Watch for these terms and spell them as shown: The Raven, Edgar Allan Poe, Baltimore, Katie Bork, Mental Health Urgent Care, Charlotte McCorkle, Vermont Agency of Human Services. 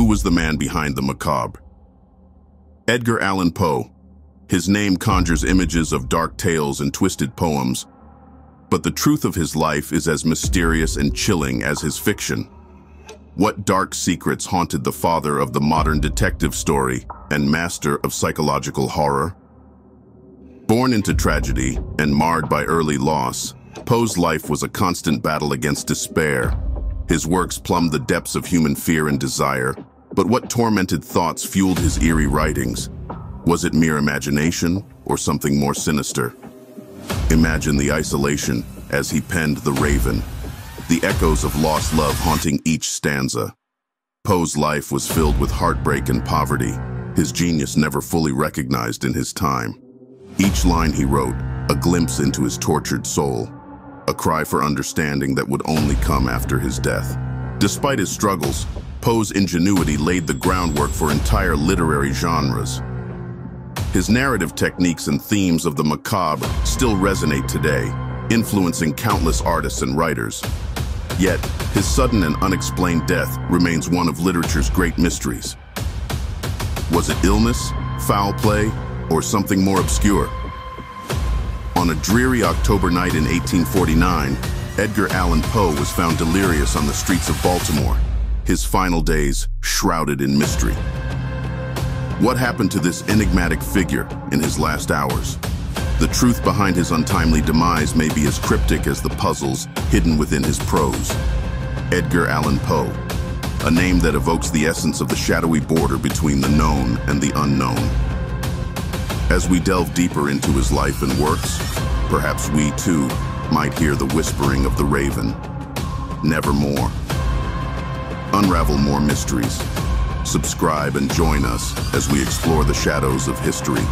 Who was the man behind the macabre? Edgar Allan Poe. His name conjures images of dark tales and twisted poems, but the truth of his life is as mysterious and chilling as his fiction. What dark secrets haunted the father of the modern detective story and master of psychological horror? Born into tragedy and marred by early loss, Poe's life was a constant battle against despair. His works plumbed the depths of human fear and desire, but what tormented thoughts fueled his eerie writings? Was it mere imagination or something more sinister? Imagine the isolation as he penned The Raven, the echoes of lost love haunting each stanza. Poe's life was filled with heartbreak and poverty, his genius never fully recognized in his time. Each line he wrote, a glimpse into his tortured soul, a cry for understanding that would only come after his death. Despite his struggles, Poe's ingenuity laid the groundwork for entire literary genres. His narrative techniques and themes of the macabre still resonate today, influencing countless artists and writers. Yet, his sudden and unexplained death remains one of literature's great mysteries. Was it illness, foul play, or something more obscure? On a dreary October night in 1849, Edgar Allan Poe was found delirious on the streets of Baltimore, his final days shrouded in mystery. What happened to this enigmatic figure in his last hours? The truth behind his untimely demise may be as cryptic as the puzzles hidden within his prose. Edgar Allan Poe, a name that evokes the essence of the shadowy border between the known and the unknown. As we delve deeper into his life and works, perhaps we too might hear the whispering of the raven. Nevermore. Unravel more mysteries. Subscribe and join us as we explore the shadows of history.